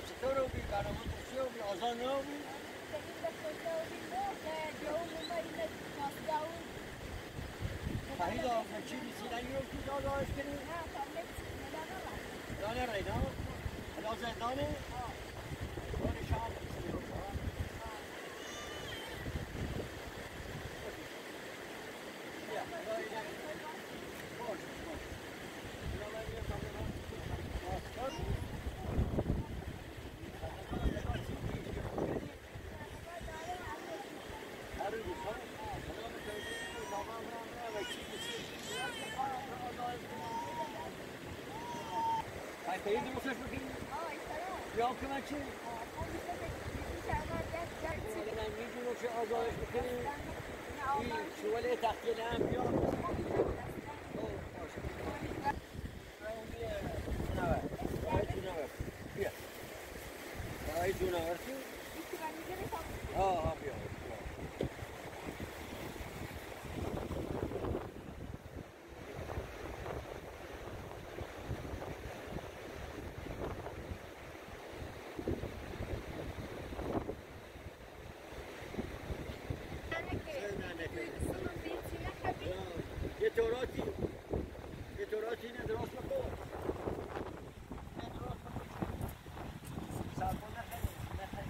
چطور رو بی برامون توشی رو بی آزان رو بی؟ فرید آقا چی بیسیدن یه رو که دار دارش کنیم؟ دانه رینا؟ حلازه دانه؟ دانه شام بیسید رو با؟ بیا داری داری باش باش بیا بایی یه کامل باش باش کمکه من میدونم که آزارش بکنیم شواله تحقیل هم بیان بیا برای دونوار چیم؟ آه بیا یه توراتی اینه درست بکن درست بکن سربون نخیلی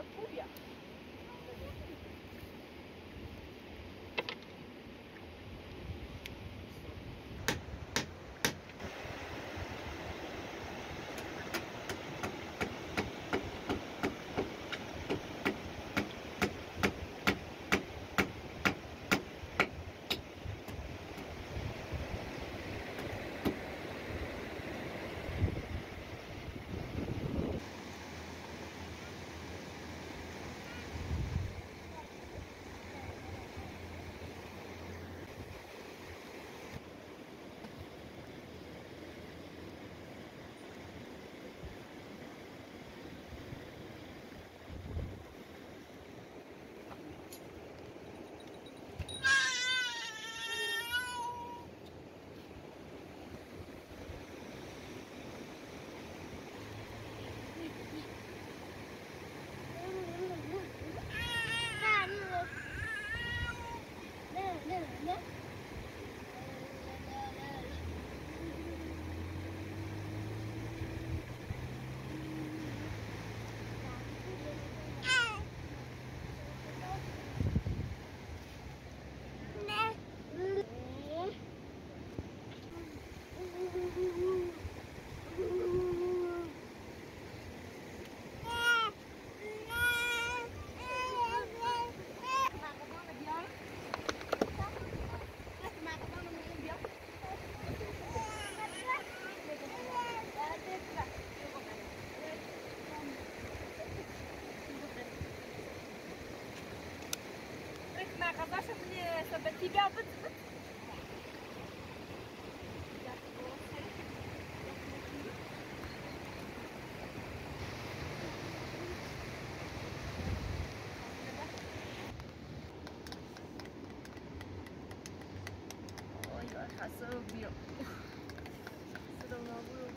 de furia. Чтобы тебя подсмотреть. Ой, я хасу убил. Все равно убил.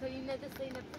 So you need to stay in the